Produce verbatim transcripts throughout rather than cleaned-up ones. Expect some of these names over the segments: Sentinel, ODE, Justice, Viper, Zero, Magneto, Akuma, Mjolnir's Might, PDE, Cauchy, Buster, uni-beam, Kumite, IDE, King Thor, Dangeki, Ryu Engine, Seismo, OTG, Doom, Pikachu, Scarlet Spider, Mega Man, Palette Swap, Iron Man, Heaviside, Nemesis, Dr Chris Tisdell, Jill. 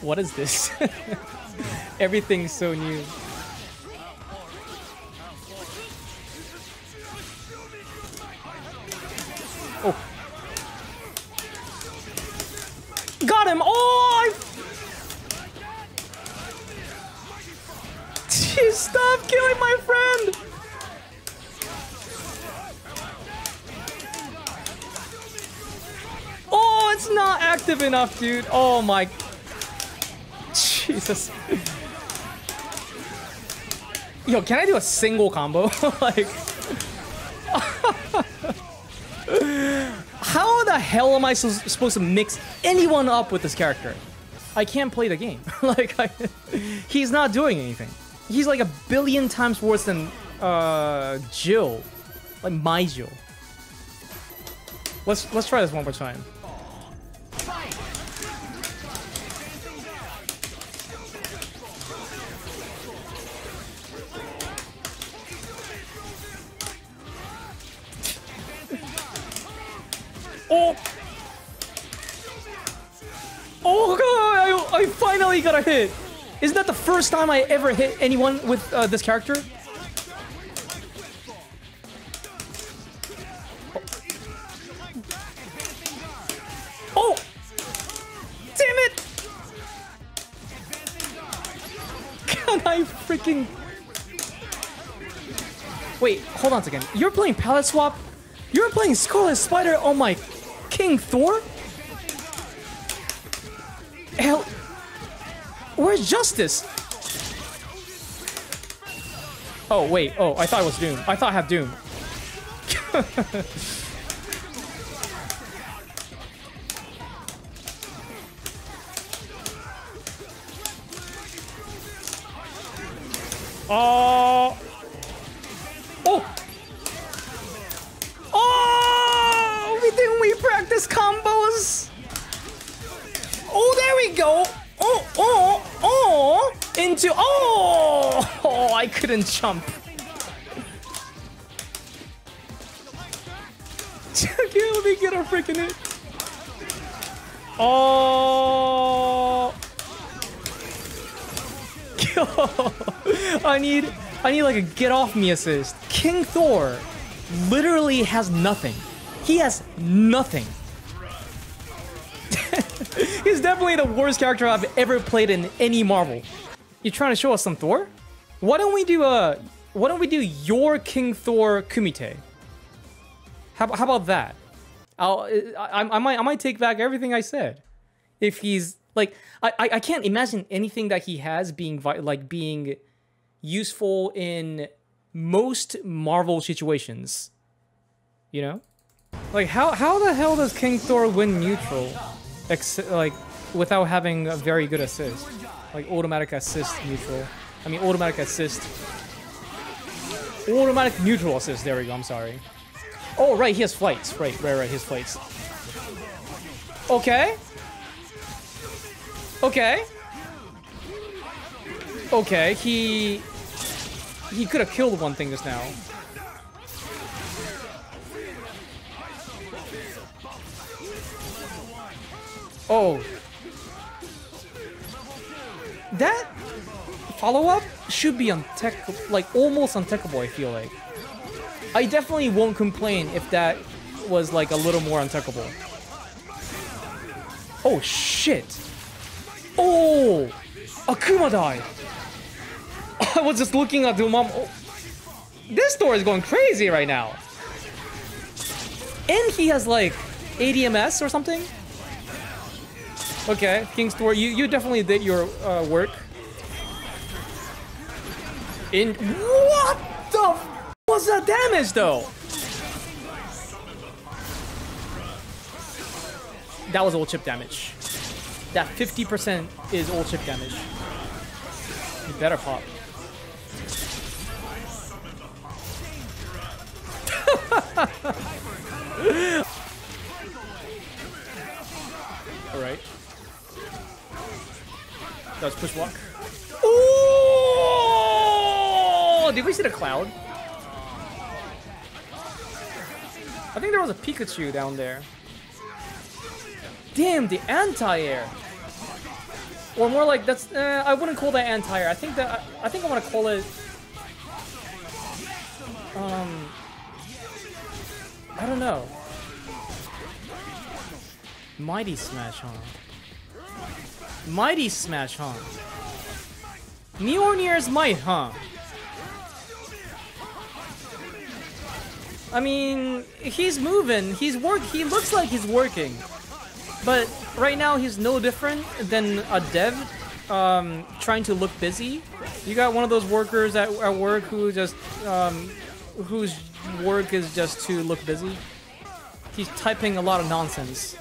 What is this? Everything's so new. Oh. Got him! Oh! Jeez, stop killing my friend! Oh, it's not active enough, dude. Oh my... Jesus. Yo, can I do a single combo? Like... How the hell am I so supposed to mix anyone up with this character? I can't play the game. Like, I, he's not doing anything. He's like a billion times worse than uh, Jill, like my Jill. Let's let's try this one more time. Oh! Oh god! I, I finally got a hit! Isn't that the first time I ever hit anyone with uh, this character? Oh. Oh! Damn it! Can I freaking... Wait, hold on a second. You're playing Palette Swap? You're playing Scarlet Spider? Oh my... King Thor? Hell... Where's Justice? Oh, wait. Oh, I thought it was Doom. I thought I had Doom. Oh... Oh! Oh! We didn't we practice combos? Oh, there we go! Oh, oh, oh, into, oh, oh, I couldn't jump. Let me get a freaking hit. Oh. I need, I need like a get off me assist. King Thor literally has nothing. He has nothing. He's definitely the worst character I've ever played in any Marvel. You trying to show us some Thor? Why don't we do a... Why don't we do your King Thor Kumite? How, how about that? I'll, I, I, I, might, I might take back everything I said. If he's... Like, I, I can't imagine anything that he has being, like, being useful in most Marvel situations. You know? Like, how, how the hell does King Thor win neutral? Ex like, without having a very good assist. Like, automatic assist neutral. I mean, automatic assist. Automatic neutral assist. There we go. I'm sorry. Oh, right. He has flights. Right, right, right. He has flights. Okay. Okay. Okay. He... He could have killed one thing just now. Oh. That follow-up should be untech- like almost untechable, I feel like. I definitely won't complain if that was like a little more untechable. Oh shit. Oh! Akuma died! I was just looking at the mom. Oh. This Thor is going crazy right now. And he has like A D M S or something? Okay, King Thor, you, you definitely did your uh, work. In what the f was that damage though? That was all chip damage. That fifty percent is all chip damage. You better pop. All right. That was push block. Ooh! Did we see the cloud? I think there was a Pikachu down there. Damn, the anti-air! Or more like, that's, eh, I wouldn't call that anti-air. I think that, I, I think I want to call it, um, I don't know. Mighty Smash, huh? Mighty Smash, huh? Mjolnir's Might, huh? I mean, he's moving, he's work, he looks like he's working. But right now, he's no different than a dev um, trying to look busy. You got one of those workers at, at work who just, um, whose work is just to look busy. He's typing a lot of nonsense.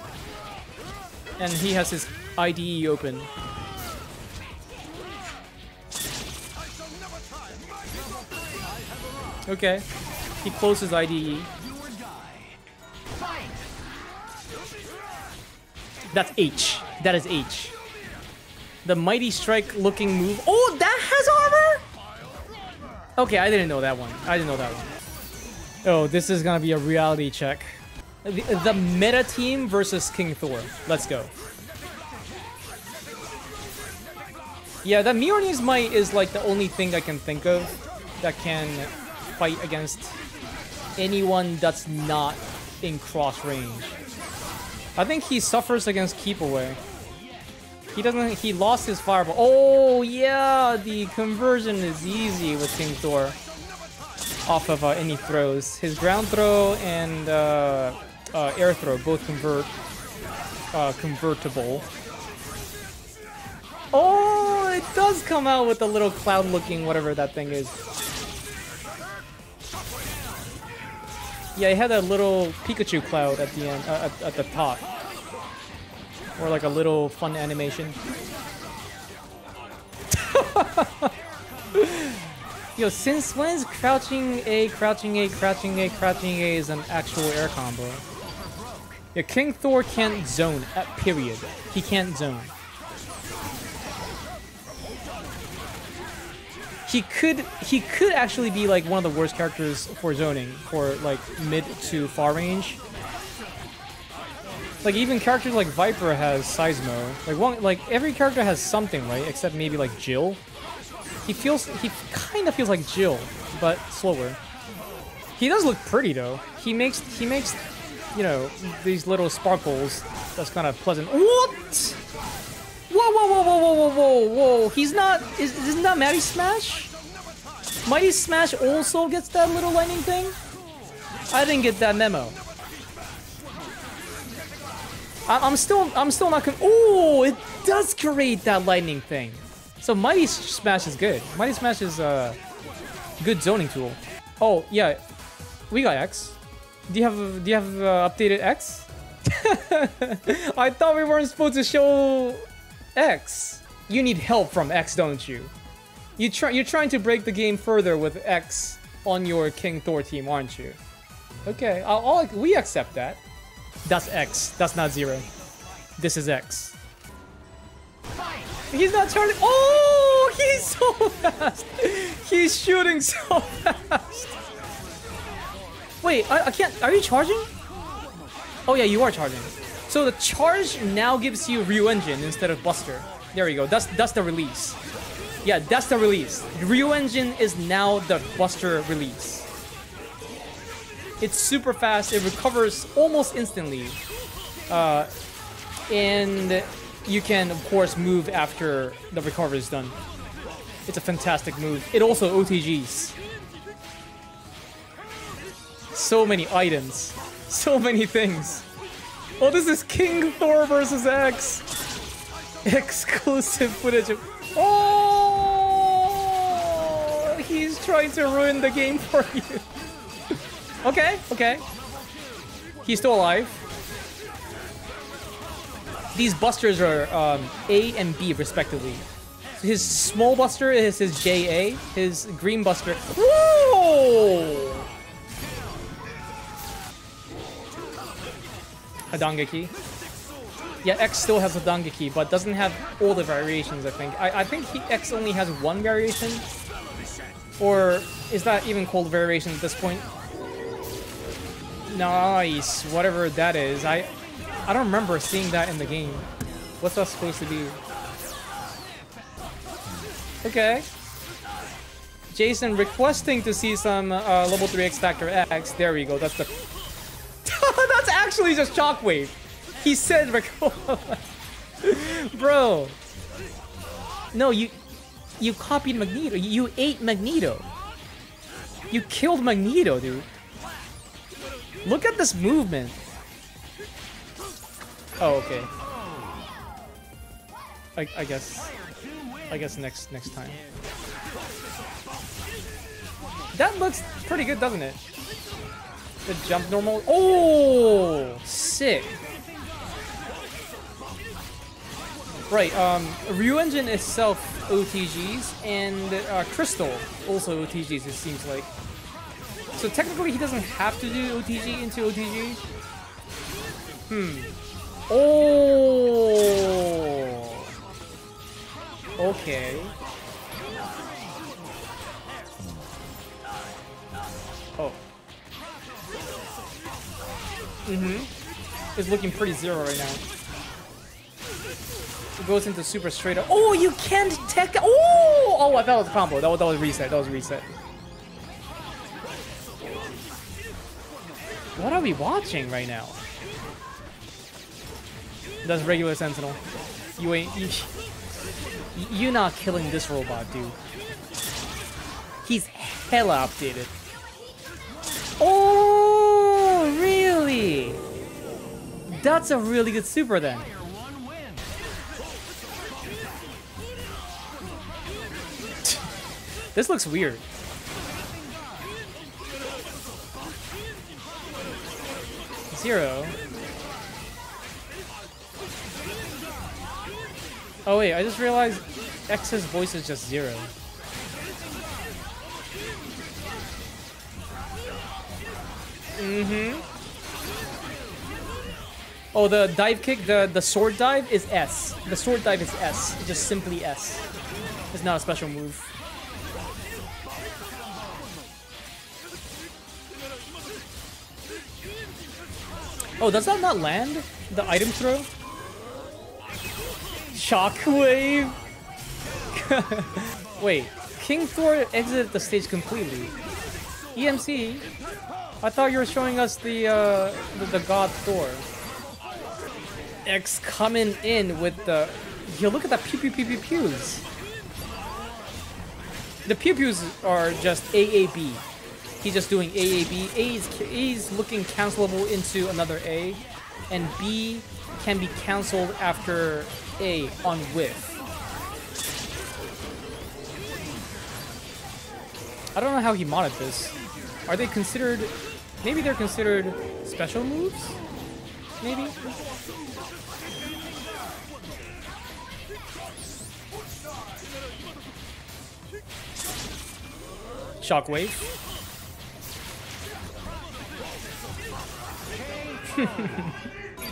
And he has his I D E open. Okay. He closes I D E. That's H. That is H. The Mighty Strike looking move. Oh, that has armor? Okay, I didn't know that one. I didn't know that one. Oh, this is gonna be a reality check. The, the meta team versus King Thor. Let's go. Yeah, that Mjolnir's Might is like the only thing I can think of that can fight against anyone that's not in cross range. I think he suffers against keep away. He doesn't, he lost his fireball. Oh yeah, the conversion is easy with King Thor off of uh, any throws. His ground throw and uh, uh, air throw both convert, uh, convertible. Oh, it does come out with a little cloud looking, whatever that thing is. Yeah, he had that little Pikachu cloud at the end, uh, at, at the top, or like a little fun animation. Yo, since when is crouching A, crouching A, crouching A, crouching A is an actual air combo? Yeah, King Thor can't zone. At period, he can't zone. He could he could actually be like one of the worst characters for zoning, for like mid to far range. Like even characters like Viper has Seismo. Like one, like every character has something, right? Except maybe like Jill. He feels he kind of feels like Jill, but slower. He does look pretty though. He makes he makes you know these little sparkles. That's kind of pleasant. What? Whoa, whoa, whoa, whoa, whoa, whoa, whoa, he's not, is, isn't that Mighty Smash? Mighty Smash also gets that little lightning thing? I didn't get that memo. I, I'm still, I'm still not, oh, it does create that lightning thing. So Mighty Smash is good. Mighty Smash is a good zoning tool. Oh, yeah, we got X. Do you have, do you have uh, updated X? I thought we weren't supposed to show X. You need help from X, don't you? You try, you're trying to break the game further with X on your King Thor team, aren't you? Okay, I'll, I'll, we accept that. That's X. That's not Zero. This is X. He's not turning. Oh, he's so fast. He's shooting so fast. Wait, I, I can't. Are you charging? Oh yeah, you are charging. So the charge now gives you Ryu Engine instead of Buster. There you go. That's that's the release. Yeah, that's the release. Ryu Engine is now the Buster release. It's super fast. It recovers almost instantly, uh, and you can of course move after the recover is done. It's a fantastic move. It also O T Gs. So many items. So many things. Oh, this is King Thor versus X. Exclusive footage of... Oh! He's trying to ruin the game for you. Okay, okay. He's still alive. These busters are um, A and B, respectively. His small buster is his J A. His green buster... Whoa! A Dangeki. Yeah, X still has a Dangeki, but doesn't have all the variations, I think. I, I think he, X only has one variation. Or is that even called variation at this point? Nice, whatever that is. I I don't remember seeing that in the game. What's that supposed to be? Okay. Jason requesting to see some uh, level three X Factor X. There we go. That's the. That's actually just Shockwave. He said, "Bro, no, you, you copied Magneto. You ate Magneto. You killed Magneto, dude. Look at this movement." Oh, okay. I, I guess. I guess next next time. That looks pretty good, doesn't it? The jump normal. Oh, sick. Right. Um, Ryu Engine itself O T Gs and uh, Crystal also O T Gs. It seems like. So technically, he doesn't have to do O T G into O T G. Hmm. Oh. Okay. Oh. Mm-hmm. It's looking pretty zero right now. It goes into super straight up. Oh, you can't tech. Oh! Oh, I thought it was a combo. That was, that was reset. That was reset. What are we watching right now? That's regular Sentinel. You ain't... You, you're not killing this robot, dude. He's hella updated. Oh, really? That's a really good super then. This looks weird. Zero. Oh wait, I just realized X's voice is just zero. Mm-hmm. Oh, the dive kick, the, the sword dive is S. The sword dive is S. It's just simply S. It's not a special move. Oh, does that not land? The item throw? Shockwave! Wait, King Thor exited the stage completely. E M C? I thought you were showing us the, uh, the, the god Thor. X coming in with the... Yo, look at the pew pew pew pew pews. The pew pews are just A A B. He's just doing A A B. A is, A is looking cancelable into another A. And B can be canceled after A on whiff. I don't know how he modded this. Are they considered... Maybe they're considered special moves? Maybe? Shockwave.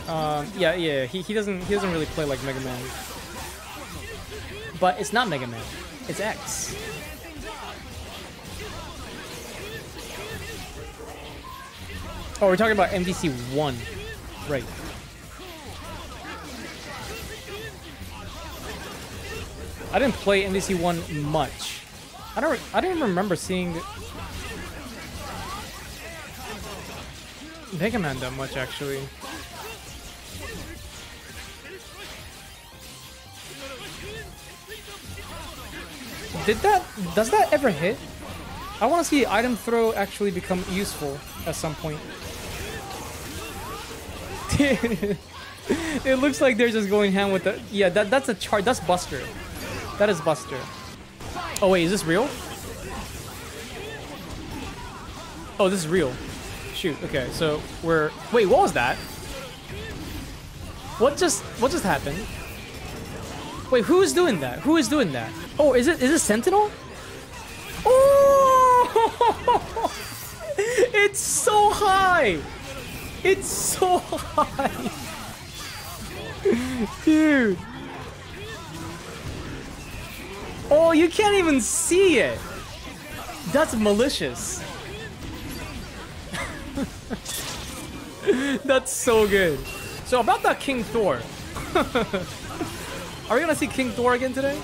um, yeah, yeah, he, he doesn't he doesn't really play like Mega Man. But it's not Mega Man. It's X. Oh, we're talking about M D C one, right? I didn't play M D C one much. I don't. I didn't remember seeing Mega Man that much, actually. Did that? Does that ever hit? I want to see item throw actually become useful at some point. It looks like they're just going ham with the... Yeah, that, that's a char... That's Buster. That is Buster. Oh, wait. Is this real? Oh, this is real. Shoot. Okay, so we're... Wait, what was that? What just... What just happened? Wait, who is doing that? Who is doing that? Oh, is it... Is it Sentinel? Oh! It's so high! It's so high! Dude! Oh, you can't even see it! That's malicious. That's so good. So about that King Thor. Are we gonna see King Thor again today?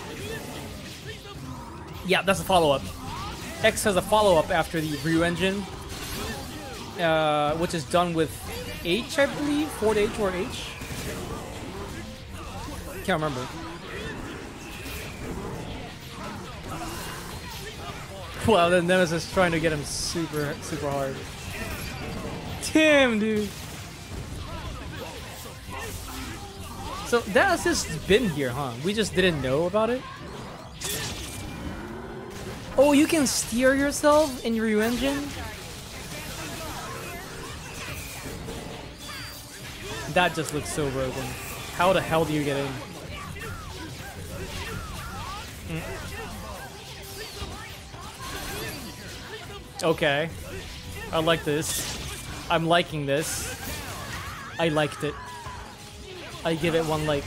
Yeah, that's a follow-up. X has a follow-up after the Ryu Engine, uh, which is done with H, I believe, Ford H or H. Can't remember. Wow, the Nemesis is trying to get him super, super hard. Damn, dude. So that has just been here, huh? We just didn't know about it. Oh, you can steer yourself in your Ryu Engine? That just looks so broken. How the hell do you get in? Mm. Okay. I like this. I'm liking this. I liked it. I give it one like.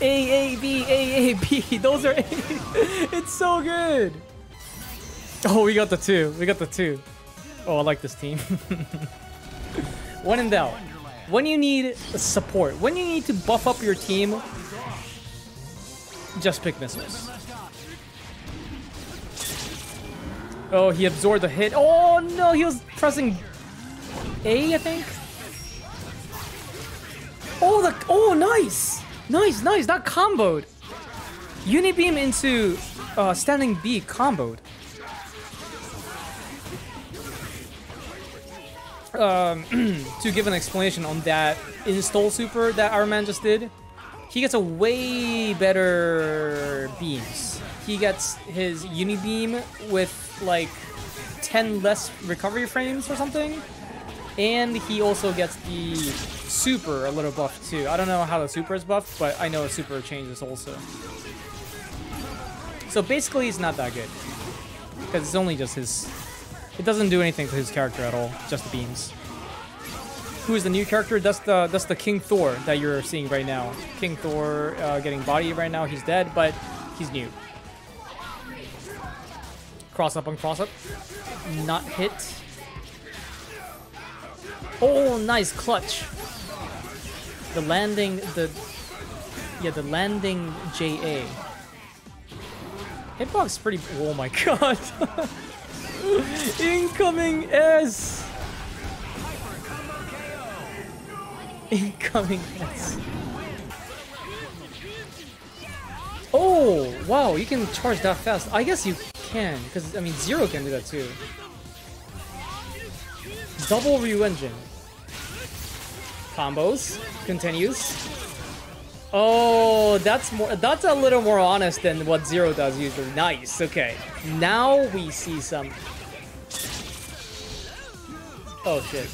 A A B A A B. Those are A. It's so good. Oh, we got the two. We got the two. Oh, I like this team. When in doubt, when you need support, when you need to buff up your team, just pick missiles. Oh, he absorbed the hit. Oh no, he was pressing A, I think. Oh the oh nice. Nice, nice, that comboed. Uni-beam into uh, standing B comboed. Um, to give an explanation on that install super that Iron Man just did, he gets a way better beams. He gets his uni-beam with like ten less recovery frames or something. And he also gets the super a little buff too. I don't know how the super is buffed, but I know super changes also. So basically it's not that good. Because it's only just his... It doesn't do anything to his character at all, just the beams. Who is the new character? That's the, that's the King Thor that you're seeing right now. King Thor uh, getting bodied right now. He's dead, but he's new. Cross up on cross up. Not hit. Oh, nice clutch. The landing, the... Yeah, the landing J A. Hitbox pretty... Oh my god. Incoming S. Incoming S. Oh, wow, you can charge that fast. I guess you can, because, I mean, Zero can do that too. Double Ryu Engine. Combos continues. Oh, that's more. That's a little more honest than what Zero does usually. Nice. Okay, now we see some. Oh shit.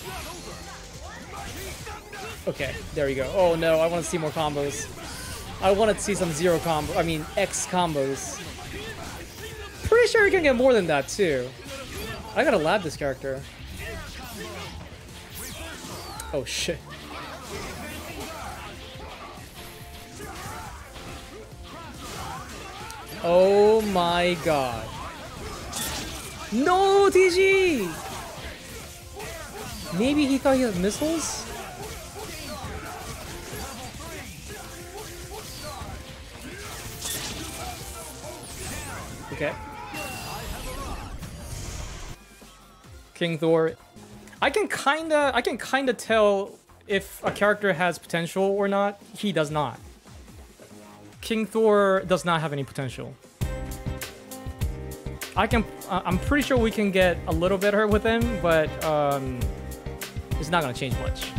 Okay, there we go. Oh no, I want to see more combos. I want to see some Zero combo. I mean X combos. Pretty sure you can get more than that too. I gotta lab this character. Oh shit. Oh my god. No O T G! Maybe he thought he had missiles? Okay. King Thor. I can kinda, I can kinda tell if a character has potential or not. He does not. King Thor does not have any potential. I can, I'm pretty sure we can get a little better with him, but um, it's not gonna change much.